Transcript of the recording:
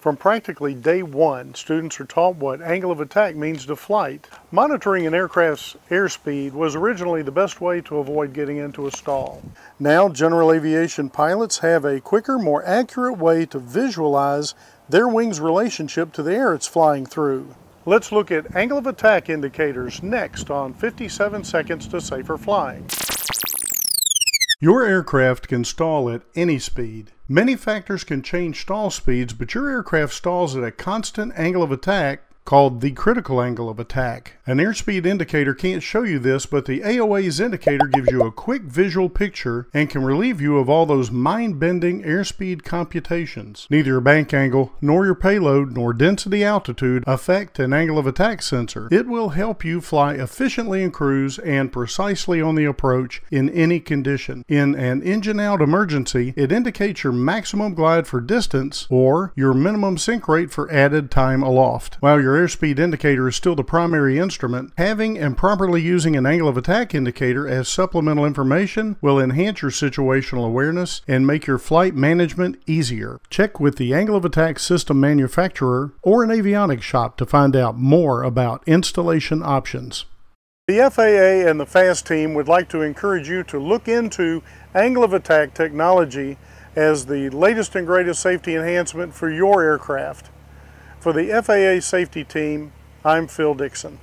From practically day one, students are taught what angle of attack means to flight. Monitoring an aircraft's airspeed was originally the best way to avoid getting into a stall. Now, general aviation pilots have a quicker, more accurate way to visualize their wing's relationship to the air it's flying through. Let's look at angle of attack indicators next on 57 Seconds to Safer Flying. Your aircraft can stall at any speed. Many factors can change stall speeds, but your aircraft stalls at a constant angle of attack called the critical angle of attack. An airspeed indicator can't show you this, but the AOA's indicator gives you a quick visual picture and can relieve you of all those mind-bending airspeed computations. Neither your bank angle, nor your payload, nor density altitude affect an angle of attack sensor. It will help you fly efficiently in cruise and precisely on the approach in any condition. In an engine-out emergency, it indicates your maximum glide for distance or your minimum sink rate for added time aloft. While your airspeed indicator is still the primary instrument, having and properly using an angle of attack indicator as supplemental information will enhance your situational awareness and make your flight management easier. Check with the angle of attack system manufacturer or an avionics shop to find out more about installation options. The FAA and the FAST team would like to encourage you to look into angle of attack technology as the latest and greatest safety enhancement for your aircraft. For the FAA safety team, I'm Phil Dixon.